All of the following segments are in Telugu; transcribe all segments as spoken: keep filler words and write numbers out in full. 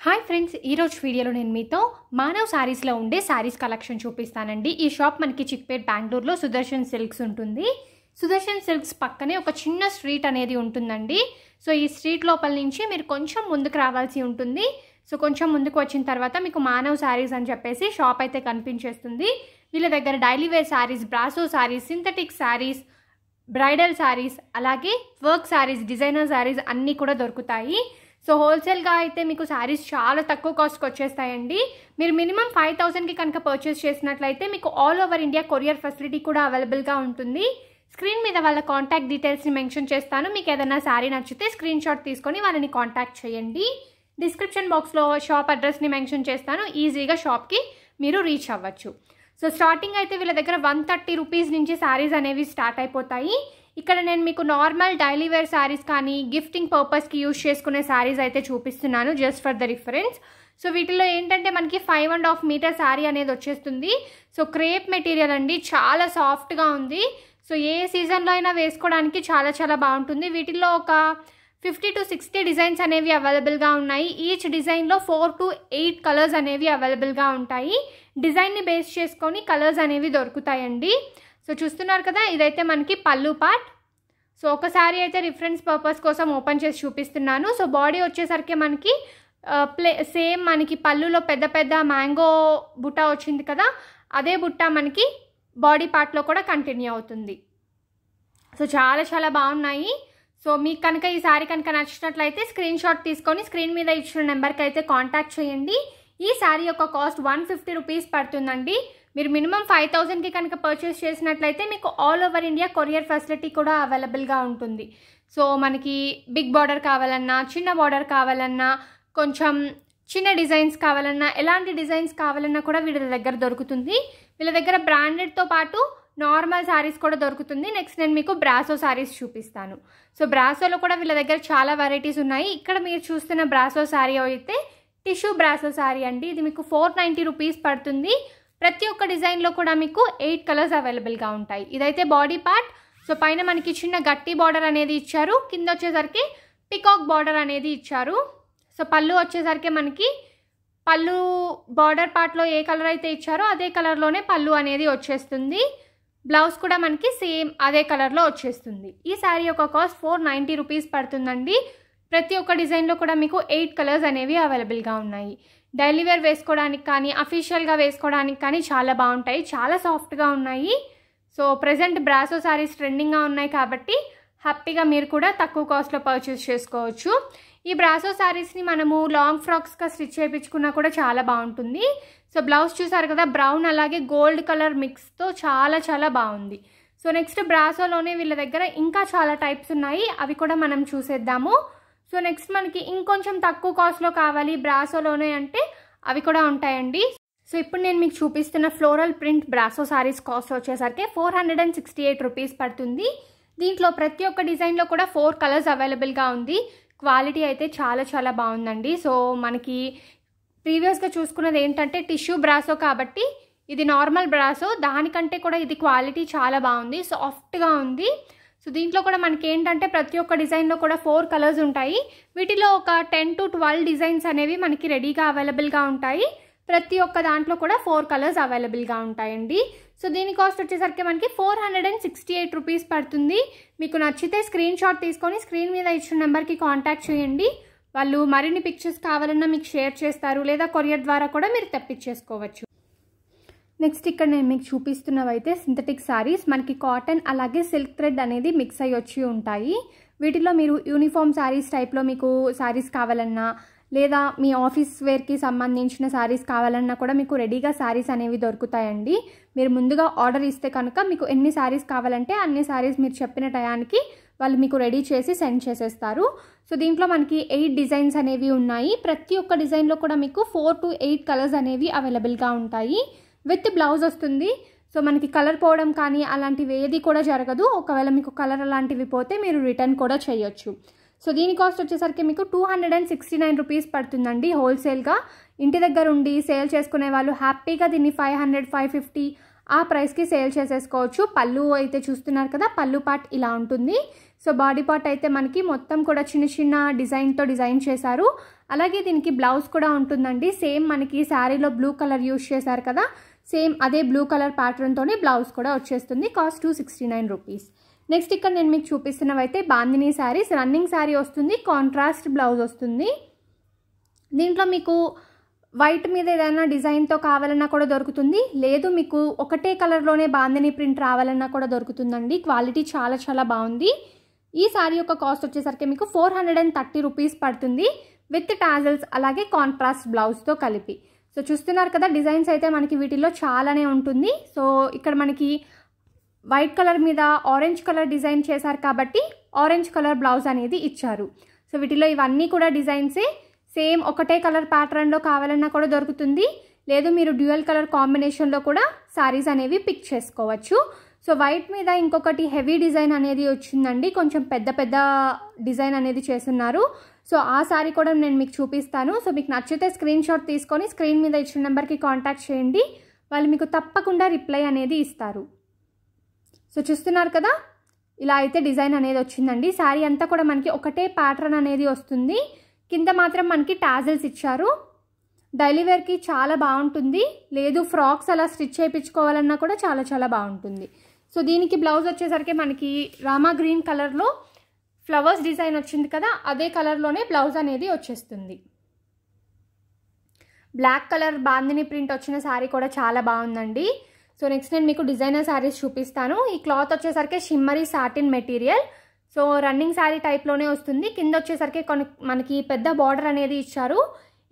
हाई फ्रेंड्स वीडियो ने मीतो मानव सारीस लो उंडे सारीस कलेक्शन चूपिस्तानंडी। ई शॉप मनकी चिक्पेट बैंगलूरुलो सुदर्शन सिल्क्स उंटुंदी। सुदर्शन सिल्क्स पक्कने ओक चिन्न स्ट्रीट अनेदी उंटुंदी। सो ई स्ट्रीट लोपल नुंची मीरु कोंचेम मुंदुकु रावाल्सी उंटुंदी। सो कोंचेम मुंदुकु वच्चिन तर्वात मीकु मानव सारीस अनि चेप्पेसी शॉप अयिते कनिपिंचेस्तुंदी। वीళ్ళ दग्गर डैली वेर सारीस, ब्रासो सारीस, सिंथेटिक सारीस, ब्राइडल सारीस, अलागे वर्क सारीस, डिजाइनर सारीस अन्नी कूडा दोरुकुतायी। सो होलसेल गा अयिते मीकु सारीस चाला तक्कुव कास्ट की वच्चेस्तायंडी। मीरु मिनिमम फाइव थाउजेंड की कनुक पर्चेस चेसिनट्लयिते मीकु all over India courier facility कूडा अवेलबल गा उंटुंदी। स्क्रीन मीद वाला कांटाक्ट डीटेल्स नि मेंशन चेस्तानु। मीकु एदैना सारी नच्चिते स्क्रीन शॉट तीसुकोनि वाळ्ळनि कांटाक्ट चेयंडी। डिस्क्रिप्शन बॉक्स लो शॉप अड्रेस नि मेंशन चेस्तानु। ईजीगा शॉप की मीरु रीच अव्वच्चु। सो स्टार्टिंग अयिते वीళ్ళ दग्गर वन थर्टी रूपीस नुंची सारीस अनेवी स्टार्ट अयिपोतायि। ఇక్కడ నేను మీకు నార్మల్ డైలీ వేర్ సారీస్ కానీ గిఫ్టింగ్ పర్పస్ కి యూస్ చేసుకునే సారీస్ అయితే చూపిస్తున్నాను just for the reference. So వీటిలో ఏంటంటే మనకి five and half metre sari అనేది వచ్చేస్తుంది। సో క్రేప్ మెటీరియల్ అండి, చాలా సాఫ్ట్ గా ఉంది। సో ఏ సీజన్ లో అయినా వేసుకోవడానికి చాలా చాలా బాగుంటుంది। వీటిలో ఒక ఫిఫ్టీ టు సిక్స్టీ డిజైన్స్ అనేవి అవైలబుల్ గా ఉన్నాయి। ఈచ్ డిజైన్ లో ఫోర్ టు ఎయిట్ కలర్స్ అనేవి అవైలబుల్ గా ఉంటాయి। డిజైన్ ని బేస్ చేసుకొని కలర్స్ అనేవి దొరుకుతాయండి। సో చూస్తున్నారు కదా, ఇదైతే మనకి పల్లు పార్ట్। సో ఒకసారి అయితే రిఫరెన్స్ పర్పస్ కోసం ఓపెన్ చేసి చూపిస్తున్నాను। సో బాడీ వచ్చేసరికి మనకి ప్లే సేమ్ మనకి పల్లులో పెద్ద పెద్ద మ్యాంగో బుట్ట వచ్చింది కదా, అదే బుట్ట మనకి బాడీ పార్ట్ లో కూడా కంటిన్యూ అవుతుంది। సో చాలా చాలా బాగున్నాయి। సో మీకు కనుక ఈ సారీ కనుక నచ్చినట్లయితే స్క్రీన్ షాట్ తీసుకొని స్క్రీన్ మీద ఇచ్చిన నెంబర్ కి అయితే కాంటాక్ట్ చేయండి। ఈ సారీ యొక్క కాస్ట్ వన్ ఫిఫ్టీ రూపీస్ పడుతుందండి। మీరు మినిమం ఫైవ్ థౌజండ్ కి కనుక పర్చేస్ చేసినట్లయితే మీకు all over India courier facility కూడా అవైలబుల్ గా ఉంటుంది। సో మనకి బిగ్ బార్డర్ కావాలన్నా, చిన్న బార్డర్ కావాలన్నా, కొంచెం చిన్న డిజైన్స్ కావాలన్నా, ఎలాంటి డిజైన్స్ కావాలన్నా కూడా వీళ్ళ దగ్గర దొరుకుతుంది। వీళ్ళ దగ్గర బ్రాండెడ్ తో పాటు నార్మల్ సారీస్ కూడా దొరుకుతుంది। నెక్స్ట్ నేను మీకు బ్రాసో సారీస్ చూపిస్తాను। సో బ్రాసోలో కూడా వీళ్ళ దగ్గర చాలా వెరైటీస్ ఉన్నాయి। ఇక్కడ మీరు చూస్తున్న బ్రాసో సారీ అయితే టిష్యూ బ్రాసో సారీ అండి। ఇది మీకు ఫోర్ నైంటీ రూపీస్ పడుతుంది। ప్రతి ఒక్క డిజైన్ లో కూడా మీకు ఎయిట్ కలర్స్ అవైలబుల్ గా ఉంటాయి। ఇదైతే బాడీ పార్ట్। సో పైన మనకి చిన్న గట్టి బార్డర్ అనేది ఇచ్చారు, కింద వచ్చేసరికి పికాక్ బార్డర్ అనేది ఇచ్చారు। సో పల్లు వచ్చేసరికి మనకి పల్లు బార్డర్ పార్ట్ లో ఏ కలర్ అయితే ఇచ్చారో అదే కలర్ లోనే పల్లు అనేది వచ్చేస్తుంది। బ్లౌజ్ కూడా మనకి సేమ్ అదే కలర్ లో వచ్చేస్తుంది। ఈ సారీ యొక్క కాస్ట్ ఫోర్ నైంటీ రూపీస్ పడుతుందండి। ప్రతి ఒక్క డిజైన్ లో కూడా మీకు ఎయిట్ కలర్స్ అనేవి అవైలబుల్ గా ఉన్నాయి। డైలీ వేర్ వేసుకోవడానికి కానీ అఫీషియల్ గా వేసుకోవడానికి కానీ చాలా బాగుంటాయి, చాలా సాఫ్ట్ గా ఉన్నాయి। So present brasso saris trending గా ఉన్నాయి కాబట్టి హ్యాపీగా మీరు కూడా తక్కువ కాస్ట్ లో పర్చేస్ చేసుకోవచ్చు। ఈ బ్రాసో సారీస్ ని మనము లాంగ్ ఫ్రాక్స్ గా స్టిచ్ చేయించుకున్నా కూడా చాలా బాగుంటుంది। సో బ్లౌజ్ చూసారు కదా, బ్రౌన్ అలాగే గోల్డ్ కలర్ మిక్స్ తో చాలా చాలా బాగుంది। సో నెక్స్ట్ బ్రాసోలోనే వీళ్ళ దగ్గర ఇంకా చాలా టైప్స్ ఉన్నాయి, అవి కూడా మనం చూసేద్దాము। సో నెక్స్ట్ మనకి ఇంకొంచెం తక్కువ కాస్ట్ లో కావాలి బ్రాసోలోనే అంటే అవి కూడా ఉంటాయండి। సో ఇప్పుడు నేను మీకు చూపిస్తున్న floral print brasso saris cost వచ్చేసరికి four hundred and sixty eight rupees పడుతుంది। దీంట్లో ప్రతి ఒక్క డిజైన్ లో కూడా ఫోర్ కలర్స్ అవైలబుల్ గా ఉంది। క్వాలిటీ అయితే చాలా చాలా బాగుందండి। సో మనకి ప్రీవియస్ గా చూసుకున్నది ఏంటంటే టిష్యూ బ్రాసో కాబట్టి ఇది నార్మల్ బ్రాసో, దానికంటే కూడా ఇది క్వాలిటీ చాలా బాగుంది, సాఫ్ట్ గా ఉంది। సో దీంట్లో కూడా మనకి ఏంటంటే ప్రతి ఒక్క డిజైన్లో కూడా ఫోర్ కలర్స్ ఉంటాయి। వీటిలో ఒక టెన్ టు ట్వెల్వ్ డిజైన్స్ అనేవి మనకి రెడీగా అవైలబుల్గా ఉంటాయి। ప్రతి ఒక్క దాంట్లో కూడా ఫోర్ కలర్స్ అవైలబుల్గా ఉంటాయండి। సో దీని కాస్ట్ వచ్చేసరికి మనకి four hundred and sixty eight rupees పడుతుంది। మీకు నచ్చితే స్క్రీన్ షాట్ తీసుకొని స్క్రీన్ మీద ఇచ్చిన నెంబర్కి కాంటాక్ట్ చేయండి। వాళ్ళు మరిన్ని పిక్చర్స్ కావాలన్నా మీకు షేర్ చేస్తారు, లేదా కొరియర్ ద్వారా కూడా మీరు తెప్పించేసుకోవచ్చు। నెక్స్ట్ ఇక్కడ నేను మీకు చూపిస్తున్నవైతే సింథటిక్ సారీస్, మనకి కాటన్ అలాగే సిల్క్ థ్రెడ్ అనేది మిక్స్ అయ్యి వచ్చి ఉంటాయి। వీటిలో మీరు యూనిఫామ్ సారీస్ టైప్లో మీకు సారీస్ కావాలన్నా, లేదా మీ ఆఫీస్ వేర్కి సంబంధించిన సారీస్ కావాలన్నా కూడా మీకు రెడీగా సారీస్ అనేవి దొరుకుతాయండి। మీరు ముందుగా ఆర్డర్ ఇస్తే కనుక మీకు ఎన్ని సారీస్ కావాలంటే అన్ని సారీస్ మీరు చెప్పిన టయానికి వాళ్ళు మీకు రెడీ చేసి సెండ్ చేసేస్తారు। సో దీంట్లో మనకి ఎయిట్ డిజైన్స్ అనేవి ఉన్నాయి। ప్రతి ఒక్క డిజైన్లో కూడా మీకు ఫోర్ టు ఎయిట్ కలర్స్ అనేవి అవైలబుల్గా ఉంటాయి। విత్ బ్లౌజ్ వస్తుంది। సో మనకి కలర్ పోవడం కానీ అలాంటివి ఏది కూడా జరగదు। ఒకవేళ మీకు కలర్ అలాంటివి పోతే మీరు రిటర్న్ కూడా చేయొచ్చు। సో దీని కాస్ట్ వచ్చేసరికి మీకు two hundred and sixty nine rupees పడుతుందండి హోల్సేల్గా। ఇంటి దగ్గర ఉండి సేల్ చేసుకునే వాళ్ళు హ్యాపీగా దీన్ని ఫైవ్ హండ్రెడ్ ఫైవ్ ఫిఫ్టీ ఆ ప్రైస్కి సేల్ చేసేసుకోవచ్చు। పళ్ళు అయితే చూస్తున్నారు కదా, పళ్ళు పార్ట్ ఇలా ఉంటుంది। सो बॉडी पार्ट अयिते मनकी मोत्तम कूडा चिन्न चिन्न डिजाइन तो डिजाइन చేశారు అలాగే దీనికి బ్లౌజ్ కూడా ఉంటుందండి సేమ్ మనకి సారీలో బ్లూ కలర్ యూస్ చేశారు కదా సేమ్ అదే బ్లూ కలర్ ప్యాటర్న్ తోనే బ్లౌజ్ కూడా వచ్చేస్తుంది cost two sixty nine rupees next ఇక్కడ నేను మీకు చూపిస్తున్నవైతే బాందిని సారీస్ రన్నింగ్ సారీ వస్తుంది కాంట్రాస్ట్ బ్లౌజ్ వస్తుంది దీంట్లో మీకు వైట్ మీద ఏదైనా డిజైన్ తో కావాలన్నా కూడా దొరుకుతుంది లేదు మీకు ఒకటే కలర్ లోనే బాందిని ప్రింట్ రావాలన్నా కూడా దొరుకుతుందండి క్వాలిటీ చాలా చాలా బాగుంది ఈ సారీ యొక్క కాస్ట్ వచ్చేసరికి మీకు ఫోర్ హండ్రెడ్ థర్టీ రూపాయస్ పడుతుంది విత్ టాజల్స్ అలాగే కాంట్రాస్ట్ బ్లౌజ్ తో కలిపి సో చూస్తున్నారు కదా డిజైన్స్ అయితే మనకి వీటిలో చాలానే ఉంటుంది సో ఇక్కడ మనకి వైట్ కలర్ మీద ఆరెంజ్ కలర్ డిజైన్ చేశారు కాబట్టి ఆరెంజ్ కలర్ బ్లౌజ్ అనేది ఇచ్చారు సో వీటిలో ఇవన్నీ కూడా డిజైన్స్ సేమ్ ఒకటే కలర్ ప్యాటర్న్ లో కావాలన్నా కూడా దొరుకుతుంది లేదు మీరు డ్యూయల్ కలర్ కాంబినేషన్ లో కూడా సారీస్ అనేవి పిక్ చేసుకోవచ్చు సో వైట్ మీద ఇంకొకటి హెవీ డిజైన్ అనేది వచ్చిందండి కొంచెం పెద్ద పెద్ద డిజైన్ అనేది చేస్తున్నారు సో ఆ సారీ కూడా నేను మీకు చూపిస్తాను సో మీకు నచ్చితే స్క్రీన్ షాట్ తీసుకొని స్క్రీన్ మీద ఇచ్చిన నంబర్ కి కాంటాక్ట్ చేయండి వాళ్ళు మీకు తప్పకుండా రిప్లై అనేది ఇస్తారు సో చూస్తున్నారు కదా ఇలా అయితే డిజైన్ అనేది వచ్చిందండి సారీ అంతా కూడా మనకి ఒకటే ప్యాటర్న్ అనేది వస్తుంది కింద మాత్రం మనకి టాజల్స్ ఇచ్చారు డైలీ వేర్ కి చాలా బాగుంటుంది లేదు ఫ్రాక్స్ అలా స్టిచ్ చేయించుకోవాలన్నా కూడా చాలా చాలా బాగుంటుంది సో దీనికి బ్లౌజ్ వచ్చేసరికి మనకి రామా గ్రీన్ కలర్ లో ఫ్లవర్స్ డిజైన్ వచ్చింది కదా అదే కలర్ లోనే బ్లౌజ్ అనేది వచ్చేస్తుంది బ్లాక్ కలర్ బాందిని ప్రింట్ వచ్చిన సారీ కూడా చాలా బాగుందండి సో నెక్స్ట్ నేను మీకు డిజైనర్ సారీస్ చూపిస్తాను ఈ క్లాత్ వచ్చేసరికి shimmery satin material so running sari type లోనే వస్తుంది కింద వచ్చేసరికి మనకి పెద్ద బార్డర్ అనేది ఇచ్చారు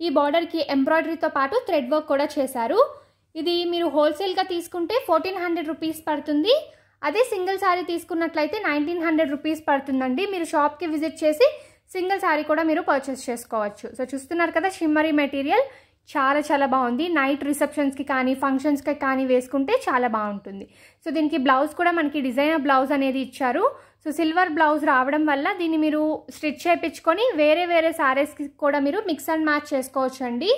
ఈ బార్డర్ కి ఎంబ్రాయిడరీ తో పాటు థ్రెడ్ వర్క్ కూడా చేశారు ఇది మీరు హోల్సేల్ గా తీసుకుంటే ఫోర్టీన్ హండ్రెడ్ రూపీస్ పడుతుంది అదే సింగిల్ సారీ తీసుకున్నట్లయితే నైన్టీన్ హండ్రెడ్ రూపీస్ పడుతుందండి మీరు షాప్ కి విజిట్ చేసి సింగిల్ సారీ కూడా మీరు పర్చేస్ చేసుకోవచ్చు సో చూస్తున్నారు కదా షిమ్మరీ మెటీరియల్ చాలా చాలా బాగుంది నైట్ రిసెప్షన్స్ కి కానీ ఫంక్షన్స్ కి కానీ వేసుకుంటే చాలా బాగుంటుంది సో దీనికి బ్లౌజ్ కూడా మనకి డిజైనర్ బ్లౌజ్ అనేది ఇచ్చారు సో సిల్వర్ బ్లౌజ్ రావడం వల్ల దీన్ని మీరు స్టిచ్ చేయించుకొని వేరే వేరే సారీస్ కి కూడా మీరు మిక్స్ అండ్ మ్యాచ్ చేసుకోవచ్చండి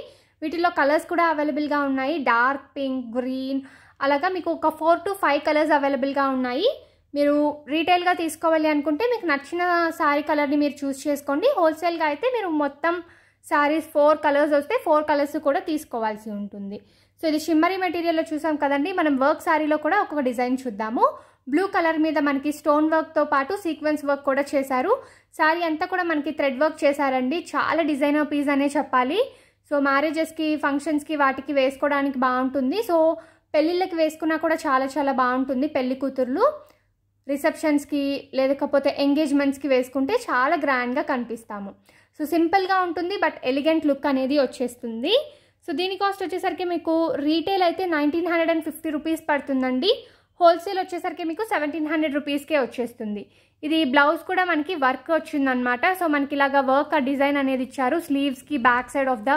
వీటిలో కలర్స్ కూడా అవైలబుల్ గా ఉన్నాయి డార్క్ పింక్ గ్రీన్ అలాగా మీకు ఒక four to five colours available గా ఉన్నాయి మీరు రీటైల్ గా తీసుకోవాలి అనుకుంటే మీకు నచ్చిన సారీ కలర్ ని మీరు చూస్ చేసుకోండి హోల్సేల్ గా అయితే మీరు మొత్తం సారీస్ ఫోర్ కలర్స్ వస్తే ఫోర్ కలర్స్ కూడా తీసుకోవాల్సి ఉంటుంది సో ఇది షిమ్మరీ మెటీరియల్లో చూసాం కదండి మనం వర్క్ సారీలో కూడా ఒక డిజైన్ చూద్దాము బ్లూ కలర్ మీద మనకి స్టోన్ వర్క్ తో పాటు సీక్వెన్స్ వర్క్ కూడా చేశారు సారీ అంతా కూడా మనకి థ్రెడ్ వర్క్ చేశారండి చాలా డిజైనర్ పీస్ అనే చెప్పాలి సో మ్యారేజెస్ కి ఫంక్షన్స్ కి వాటికి వేసుకోవడానికి బాగుంటుంది సో పెళ్ళిళ్ళకి వేసుకున్నా కూడా చాలా చాలా బాగుంటుంది పెళ్లి కూతుర్లు రిసెప్షన్స్ కి లేకపోతే ఎంగేజ్మెంట్స్ కి వేసుకుంటే చాలా గ్రాండ్ గా కనిపిస్తాము సో సింపుల్ గా ఉంటుంది బట్ ఎలిగెంట్ లుక్ అనేది వచ్చేస్తుంది సో దీని కాస్ట్ వచ్చేసరికి మీకు రీటైల్ అయితే nineteen hundred and fifty rupees పడుతుందండి హోల్సేల్ వచ్చేసరికి మీకు సెవెంటీన్ హండ్రెడ్ రూపీస్కే వచ్చేస్తుంది ఇది బ్లౌజ్ కూడా మనకి వర్క్ వచ్చిందనమాట సో మనకి ఇలాగా వర్క్ ఆ డిజైన్ అనేది ఇచ్చారు స్లీవ్స్ కి back side of the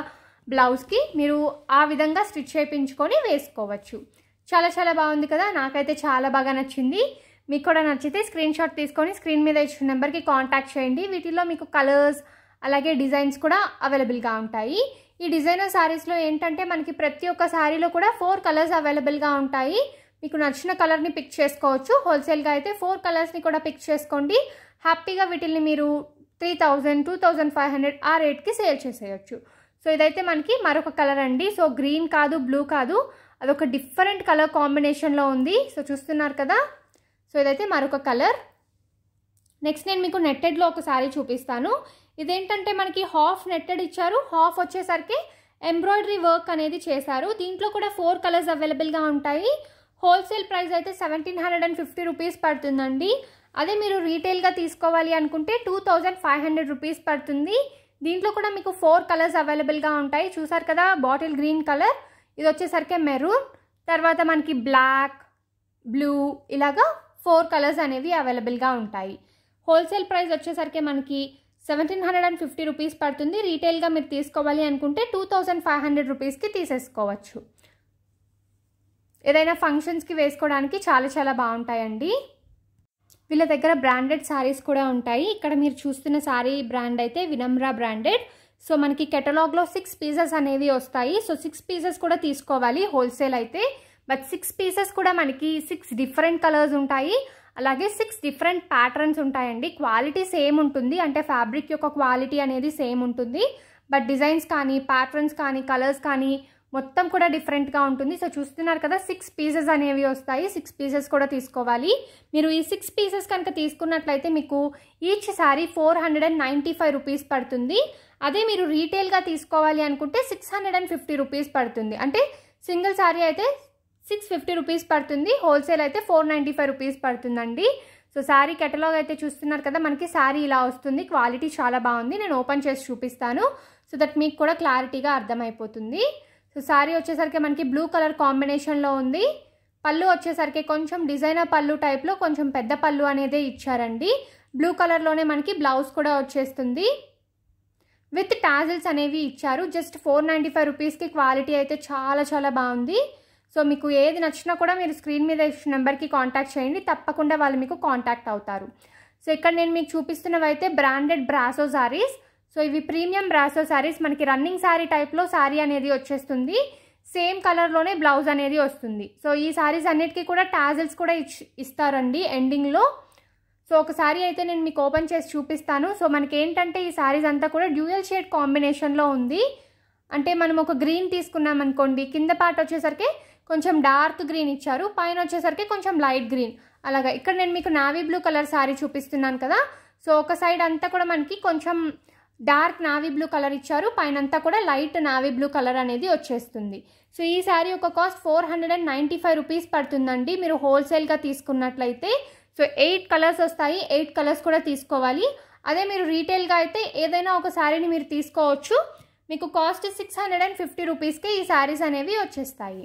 blouse కి మీరు ఆ విధంగా స్టిచ్ చేయించుకొని వేసుకోవచ్చు చాలా చాలా బాగుంది కదా నాకైతే చాలా బాగా నచ్చింది మీకు కూడా నచ్చితే స్క్రీన్ షాట్ తీసుకొని స్క్రీన్ మీద ఇచ్చిన నెంబర్కి కాంటాక్ట్ చేయండి వీటిలో మీకు కలర్స్ అలాగే డిజైన్స్ కూడా అవైలబుల్గా ఉంటాయి ఈ డిజైనర్ శారీస్లో ఏంటంటే మనకి ప్రతి ఒక్క శారీలో కూడా ఫోర్ కలర్స్ అవైలబుల్గా ఉంటాయి మీకు నచ్చిన కలర్ని పిక్ చేసుకోవచ్చు హోల్సేల్గా అయితే ఫోర్ కలర్స్ని కూడా పిక్ చేసుకోండి హ్యాపీగా వీటిని మీరు three thousand two thousand five hundred ఆ రేట్కి సేల్ చేసేయచ్చు సో ఇదైతే మనకి మరొక కలర్ అండి సో గ్రీన్ కాదు బ్లూ కాదు అదొక డిఫరెంట్ కలర్ కాంబినేషన్లో ఉంది సో చూస్తున్నారు కదా సో ఇదైతే మరొక కలర్ నెక్స్ట్ నేను మీకు నెట్టెడ్లో ఒక సారీ చూపిస్తాను ఇదేంటంటే మనకి హాఫ్ నెట్టెడ్ ఇచ్చారు హాఫ్ వచ్చేసరికి ఎంబ్రాయిడరీ వర్క్ అనేది చేశారు దీంట్లో కూడా ఫోర్ కలర్స్ అవైలబుల్గా ఉంటాయి హోల్సేల్ ప్రైస్ అయితే seventeen hundred and fifty rupees పడుతుందండి అదే మీరు రీటైల్గా తీసుకోవాలి అనుకుంటే two thousand five hundred rupees పడుతుంది దీంట్లో కూడా మీకు ఫోర్ కలర్స్ అవైలబుల్గా ఉంటాయి చూసారు కదా బాటిల్ గ్రీన్ కలర్ ఇది వచ్చేసరికి మెరూన్ తర్వాత మనకి బ్లాక్ బ్లూ ఇలాగా ఫోర్ కలర్స్ అనేవి అవైలబుల్గా ఉంటాయి హోల్సేల్ ప్రైస్ వచ్చేసరికి మనకి seventeen hundred and fifty rupees పడుతుంది రీటైల్గా మీరు తీసుకోవాలి అనుకుంటే టూ థౌజండ్ ఫైవ్ హండ్రెడ్ రూపీస్కి తీసేసుకోవచ్చు ఏదైనా ఫంక్షన్స్కి వేసుకోవడానికి చాలా చాలా బాగుంటాయండి వీళ్ళ దగ్గర బ్రాండెడ్ శారీస్ కూడా ఉంటాయి ఇక్కడ మీరు చూస్తున్న శారీ బ్రాండ్ అయితే వినమ్ర బ్రాండెడ్ సో మనకి కెటలాగ్లో సిక్స్ పీసెస్ అనేవి వస్తాయి సో సిక్స్ పీసెస్ కూడా తీసుకోవాలి హోల్సేల్ అయితే బట్ సిక్స్ పీసెస్ కూడా మనకి సిక్స్ డిఫరెంట్ కలర్స్ ఉంటాయి అలాగే సిక్స్ డిఫరెంట్ ప్యాటర్న్స్ ఉంటాయండి. క్వాలిటీ సేమ్ ఉంటుంది, అంటే ఫ్యాబ్రిక్ యొక్క క్వాలిటీ అనేది సేమ్ ఉంటుంది, బట్ డిజైన్స్ కానీ ప్యాటర్న్స్ కానీ కలర్స్ కానీ మొత్తం కూడా డిఫరెంట్గా ఉంటుంది. సో చూస్తున్నారు కదా, సిక్స్ పీసెస్ అనేవి వస్తాయి. సిక్స్ పీసెస్ కూడా తీసుకోవాలి. మీరు ఈ సిక్స్ పీసెస్ కనుక తీసుకున్నట్లయితే మీకు each sari four hundred and ninety five rupees పడుతుంది. అదే మీరు రీటైల్గా తీసుకోవాలి అనుకుంటే six hundred and fifty rupees పడుతుంది. అంటే సింగిల్ సారీ అయితే సిక్స్ ఫిఫ్టీ రూపీస్ పడుతుంది, హోల్సేల్ అయితే ఫోర్ నైంటీ ఫైవ్ రూపీస్ పడుతుందండి. సో శారీ కెటలాగ్ అయితే చూస్తున్నారు కదా, మనకి శారీ ఇలా వస్తుంది. క్వాలిటీ చాలా బాగుంది, నేను ఓపెన్ చేసి చూపిస్తాను సో దట్ మీకు కూడా క్లారిటీగా అర్థమైపోతుంది. సో శారీ వచ్చేసరికి మనకి బ్లూ కలర్ కాంబినేషన్లో ఉంది. పళ్ళు వచ్చేసరికి కొంచెం డిజైనర్ పళ్ళు టైప్లో కొంచెం పెద్ద పళ్ళు అనేది ఇచ్చారండి. బ్లూ కలర్లోనే మనకి బ్లౌజ్ కూడా వచ్చేస్తుంది విత్ టాజిల్స్ అనేవి ఇచ్చారు. జస్ట్ ఫోర్ నైంటీ ఫైవ్ రూపీస్కి క్వాలిటీ అయితే చాలా చాలా బాగుంది. సో మీకు ఏది నచ్చినా కూడా మీరు స్క్రీన్ మీద ఇచ్చిన నెంబర్కి కాంటాక్ట్ చేయండి, తప్పకుండా వాళ్ళు మీకు కాంటాక్ట్ అవుతారు. సో ఇక్కడ నేను మీకు చూపిస్తున్నవైతే బ్రాండెడ్ బ్రాసో శారీస్. సో ఇవి ప్రీమియం బ్రాసో శారీస్. మనకి రన్నింగ్ శారీ టైప్లో శారీ అనేది వచ్చేస్తుంది, సేమ్ కలర్లోనే బ్లౌజ్ అనేది వస్తుంది. సో ఈ శారీస్ అన్నిటికీ కూడా టాజిల్స్ కూడా ఇస్తారండి ఎండింగ్లో. సో ఒక శారీ అయితే నేను మీకు ఓపెన్ చేసి చూపిస్తాను. సో మనకి ఏంటంటే ఈ శారీస్ అంతా కూడా డ్యూయల్ షేడ్ కాంబినేషన్లో ఉంది. అంటే మనం ఒక గ్రీన్ తీసుకున్నాం అనుకోండి, కింద పార్ట్ వచ్చేసరికి కొంచెం డార్క్ గ్రీన్ ఇచ్చారు, పైన వచ్చేసరికి కొంచెం లైట్ గ్రీన్. అలాగా ఇక్కడ నేను మీకు నావీ బ్లూ కలర్ శారీ చూపిస్తున్నాను కదా. సో ఒక సైడ్ అంతా కూడా మనకి కొంచెం డార్క్ నావీ బ్లూ కలర్ ఇచ్చారు, పైన అంతా కూడా లైట్ నావీ బ్లూ కలర్ అనేది వచ్చేస్తుంది. సో ఈ శారీ ఒక cost four hundred and ninety five rupees పడుతుందండి మీరు హోల్సేల్గా తీసుకున్నట్లయితే. సో ఎయిట్ కలర్స్ వస్తాయి, ఎయిట్ కలర్స్ కూడా తీసుకోవాలి. అదే మీరు రీటైల్గా అయితే ఏదైనా ఒక శారీని మీరు తీసుకోవచ్చు. మీకు cost six hundred and fifty రూపీస్కే ఈ శారీస్ అనేవి వచ్చేస్తాయి.